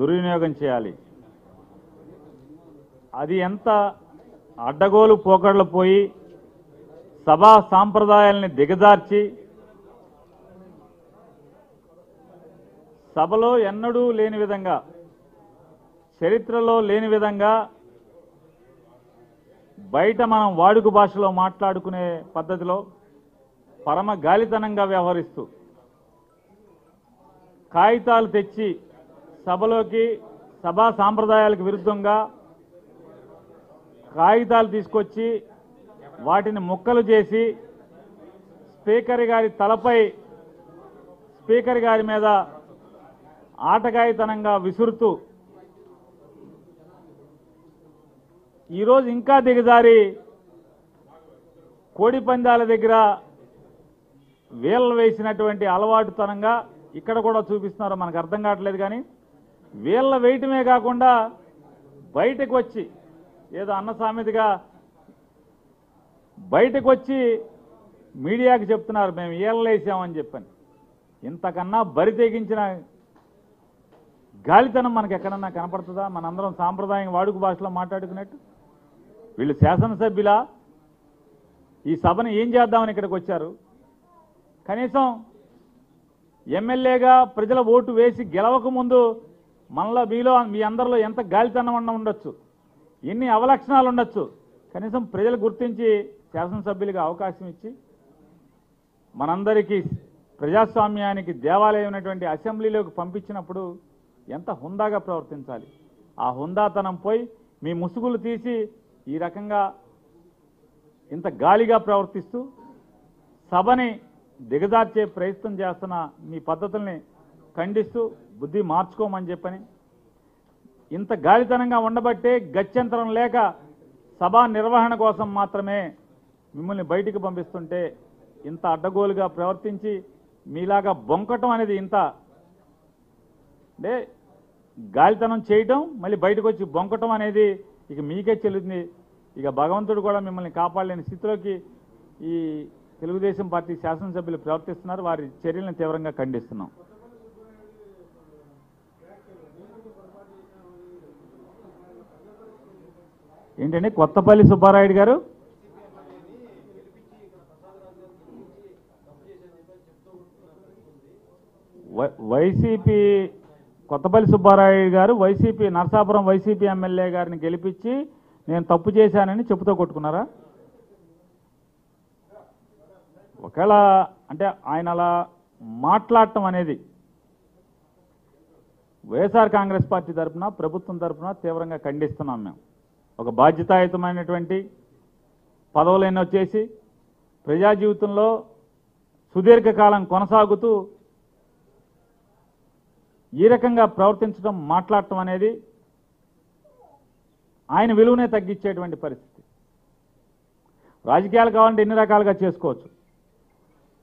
దుర్వినియోగం చేయాలి. అది ఎంత అడ్డగోలు పోకడలు పోయి సభా సాంప్రదాయాలను దిగజార్చి సభలో ఎన్నడూ లేని విధంగా, చరిత్రలో లేని విధంగా బయట మనం వాడుక భాషలో మాట్లాడుకునే పద్ధతిలో పరమ గాలితనంగా వ్యవహరిస్తూ కాగితాలు తెచ్చి సభలోకి సభా సాంప్రదాయాలకు విరుద్ధంగా కాగితాలు తీసుకొచ్చి వాటిని ముక్కలు చేసి స్పీకర్ గారి తలపై, స్పీకర్ గారి మీద ఆటగాయితనంగా విసురుతూ ఈరోజు ఇంకా దిగజారి కోడి పందాల దగ్గర వేళ్ళు వేసినటువంటి అలవాటుతనంగా ఇక్కడ కూడా చూపిస్తున్నారు. మనకు అర్థం కావట్లేదు. కానీ వేళ్ళ వేయటమే కాకుండా బయటకు వచ్చి ఏదో అన్న సామెతగా బయటకు వచ్చి మీడియాకి చెప్తున్నారు మేము ఏళ్ళు వేసామని చెప్పని. ఇంతకన్నా బరి తెగించిన గాలితనం మనకు ఎక్కడన్నా కనపడుతుందా? మనందరం సాంప్రదాయం వాడుక భాషలో మాట్లాడుకున్నట్టు. వీళ్ళు శాసనసభ్యుల ఈ సభను ఏం చేద్దామని ఇక్కడికి వచ్చారు? కనీసం ఎమ్మెల్యేగా ప్రజల ఓటు వేసి గెలవకముందు మనలో, మీలో, మీ అందరిలో ఎంత గాలితనం ఉండొచ్చు, ఎన్ని అవలక్షణాలు ఉండొచ్చు, కనీసం ప్రజలు గుర్తించి శాసనసభ్యులుగా అవకాశం ఇచ్చి మనందరికీ ప్రజాస్వామ్యానికి దేవాలయమైనటువంటి అసెంబ్లీలోకి పంపించినప్పుడు ఎంత హుందాగా ప్రవర్తించాలి. ఆ హుందాతనం పోయి మీ ముసుగులు తీసి ఈ రకంగా ఇంత గాలిగా ప్రవర్తిస్తూ సభని దిగజార్చే ప్రయత్నం చేస్తున్న మీ పద్ధతుల్ని ఖండిస్తూ బుద్ధి మార్చుకోమని చెప్పని, ఇంత గాలితనంగా ఉండబట్టే గత్యంతరం లేక సభా నిర్వహణ కోసం మాత్రమే మిమ్మల్ని బయటికి పంపిస్తుంటే ఇంత అడ్డగోలుగా ప్రవర్తించి మీలాగా బొంకటం అనేది ఇంత అంటే గాలితనం చేయటం, మళ్ళీ బయటకు వచ్చి బొంకటం అనేది ఇక మీకే చెల్లుతుంది. ఇక భగవంతుడు కూడా మిమ్మల్ని కాపాడలేని స్థితిలోకి ఈ తెలుగుదేశం పార్టీ శాసనసభ్యులు ప్రవర్తిస్తున్నారు. వారి చర్యలను తీవ్రంగా ఖండిస్తున్నాం. ఏంటండి కొత్తపల్లి సుబ్బారాయుడు గారు, వైసీపీ కొత్తపల్లి సుబ్బారాయుడు గారు వైసీపీ నరసాపురం వైసీపీ ఎమ్మెల్యే గారిని గెలిపించి నేను తప్పు చేశానని చెప్పుతో కొట్టుకున్నారా? ఒకవేళ అంటే ఆయన అలా మాట్లాడటం అనేది వైఎస్ఆర్ కాంగ్రెస్ పార్టీ తరఫున, ప్రభుత్వం తరఫున తీవ్రంగా ఖండిస్తున్నాం. మేము ఒక బాధ్యతాయుతమైనటువంటి పదవులైన వచ్చేసి ప్రజా జీవితంలో సుదీర్ఘకాలం కొనసాగుతూ ఈ రకంగా ప్రవర్తించడం, మాట్లాడటం అనేది ఆయన విలువనే తగ్గించేటువంటి పరిస్థితి. రాజకీయాలు కావాలంటే ఎన్ని రకాలుగా చేసుకోవచ్చు.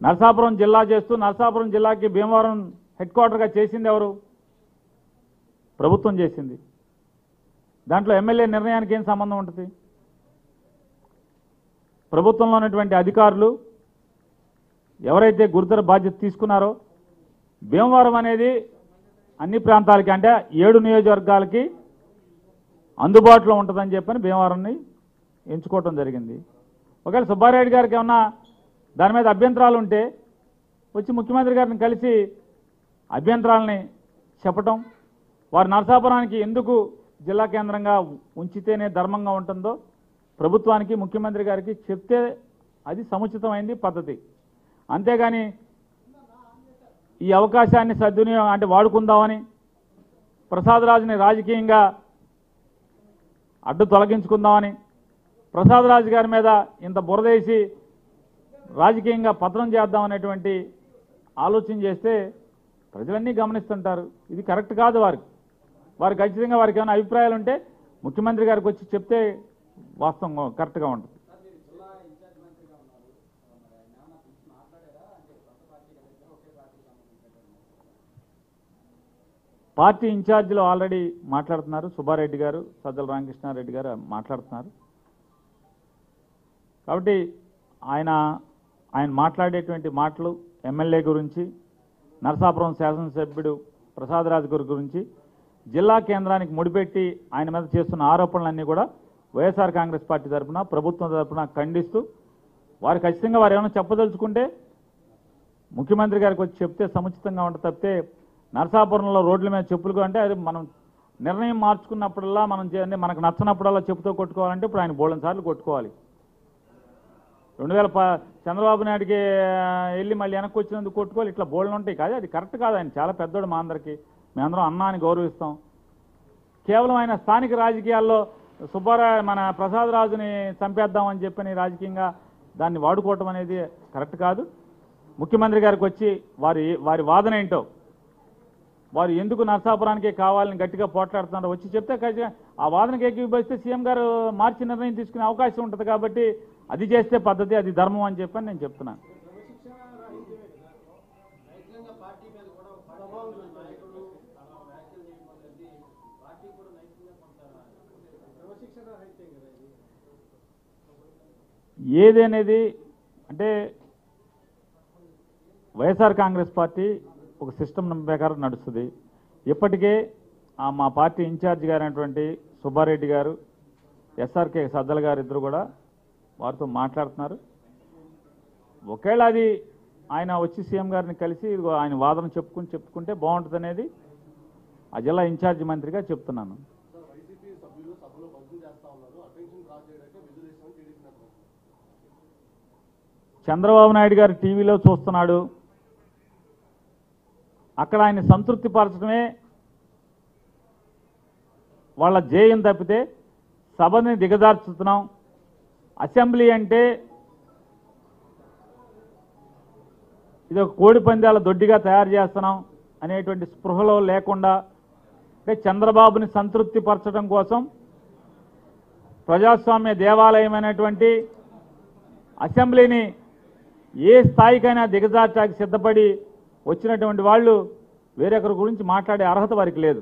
నరసాపురం జిల్లా చేస్తూ నరసాపురం జిల్లాకి భీమవరం హెడ్ క్వార్టర్గా చేసింది ఎవరు? ప్రభుత్వం చేసింది. దాంట్లో ఎమ్మెల్యే నిర్ణయానికి ఏం సంబంధం ఉంటుంది? ప్రభుత్వంలో ఉన్నటువంటి అధికారులు ఎవరైతే గురుతర బాధ్యత తీసుకున్నారో భీమవరం అనేది అన్ని ప్రాంతాలకి అంటే 7 నియోజకవర్గాలకి అందుబాటులో ఉంటుందని చెప్పని భీమవరంని ఎంచుకోవటం జరిగింది. ఒకవేళ సుబ్బారెడ్డి గారికి ఏమన్నా దాని మీద అభ్యంతరాలు ఉంటే వచ్చి ముఖ్యమంత్రి గారిని కలిసి అభ్యంతరాలని చెప్పటం, వారు నరసాపురానికి ఎందుకు జిల్లా కేంద్రంగా ఉంచితేనే ధర్మంగా ఉంటుందో ప్రభుత్వానికి, ముఖ్యమంత్రి గారికి చెప్తే అది సముచితమైంది పద్ధతి. అంతేగాని ఈ అవకాశాన్ని సద్వినియోగం అంటే వాడుకుందామని ప్రసాదరాజుని రాజకీయంగా అడ్డు తొలగించుకుందామని ప్రసాదరాజు గారి మీద ఇంత బురదేసి రాజకీయంగా పతనం చేద్దామనేటువంటి ఆలోచన చేస్తే ప్రజలన్నీ గమనిస్తుంటారు. ఇది కరెక్ట్ కాదు. వారు ఖచ్చితంగా వారికి ఏమైనా అభిప్రాయాలు ఉంటే ముఖ్యమంత్రి గారికి వచ్చి చెప్తే వాస్తవంగా కరెక్ట్గా ఉంటుంది. పార్టీ ఇన్ఛార్జీలు ఆల్రెడీ మాట్లాడుతున్నారు. సుబ్బారెడ్డి గారు, సజ్జల రామకృష్ణారెడ్డి గారు మాట్లాడుతున్నారు. కాబట్టి ఆయన మాట్లాడేటువంటి మాటలు ఎమ్మెల్యే గురించి, నరసాపురం శాసనసభ్యుడు ప్రసాదరాజు గారి గురించి జిల్లా కేంద్రానికి ముడిపెట్టి ఆయన మీద చేస్తున్న ఆరోపణలన్నీ కూడా వైఎస్ఆర్ కాంగ్రెస్ పార్టీ తరపున ప్రభుత్వం తరపున ఖండిస్తూ వారు ఖచ్చితంగా వారు ఏమైనా చెప్పదలుచుకుంటే ముఖ్యమంత్రి గారికి వచ్చి చెప్తే సముచితంగా ఉంటుంది తప్పితే నరసాపురంలో రోడ్ల మీద చెప్పులుగా అంటే అది మనం నిర్ణయం మార్చుకున్నప్పుడల్లా మనం చేయండి మనకు నచ్చినప్పుడల్లా చెప్పుతో కొట్టుకోవాలంటే ఇప్పుడు ఆయన బోల్డెన్ సార్లు కొట్టుకోవాలి. 2000 చంద్రబాబు నాయుడికి వెళ్ళి మళ్ళీ వెనక్కి వచ్చినందుకు కొట్టుకోవాలి. ఇట్లా బోల్డ్ ఉంటాయి కాదు, అది కరెక్ట్ కాదు. ఆయన చాలా పెద్దోడు, మా అందరికీ మేమందరం అన్నాన్ని గౌరవిస్తాం. కేవలం ఆయన స్థానిక రాజకీయాల్లో సుబ్బారావు మన ప్రసాదరాజుని చంపేద్దామని చెప్పని రాజకీయంగా దాన్ని వాడుకోవటం అనేది కరెక్ట్ కాదు. ముఖ్యమంత్రి గారికి వచ్చి వారి వాదన ఏంటో, వారు ఎందుకు నరసాపురానికే కావాలని గట్టిగా పోట్లాడుతున్నారో వచ్చి చెప్తే ఆ వాదనకి ఏకీభవిస్తే సీఎం గారు మార్చి నిర్ణయం తీసుకునే అవకాశం ఉంటుంది. కాబట్టి అది చేస్తే పద్ధతి, అది ధర్మం అని చెప్పని నేను చెప్తున్నాను. ఏదనేది అంటే వైఎస్ఆర్ కాంగ్రెస్ పార్టీ ఒక సిస్టమ్ ప్రకారం నడుస్తుంది. ఇప్పటికే మా పార్టీ ఇన్ఛార్జ్ గారైనటువంటి సుబ్బారెడ్డి గారు, ఎస్ఆర్కే సద్దల గారు ఇద్దరు కూడా వారితో మాట్లాడుతున్నారు. ఒకవేళ అది ఆయన వచ్చి సీఎం గారిని కలిసి ఆయన వాదన చెప్పుకుంటే బాగుంటుంది అనేది ఆ జిల్లా ఇన్ఛార్జ్ మంత్రిగా చెప్తున్నాను. చంద్రబాబు నాయుడు గారు టీవీలో చూస్తున్నాడు, అక్కడ ఆయన సంతృప్తి పరచడమే వాళ్ళ ధ్యేయం తప్పితే సభని దిగజార్చుతున్నాం. అసెంబ్లీ అంటే ఇది ఒక కోడి పందాల దొడ్డిగా తయారు చేస్తున్నాం అనేటువంటి స్పృహలో లేకుండా అంటే చంద్రబాబుని సంతృప్తి పరచడం కోసం ప్రజాస్వామ్య దేవాలయమైనటువంటి అసెంబ్లీని ఏ స్థాయికైనా దిగజార్చడానికి సిద్ధపడి వచ్చినటువంటి వాళ్ళు వేరొకరి గురించి మాట్లాడే అర్హత వారికి లేదు.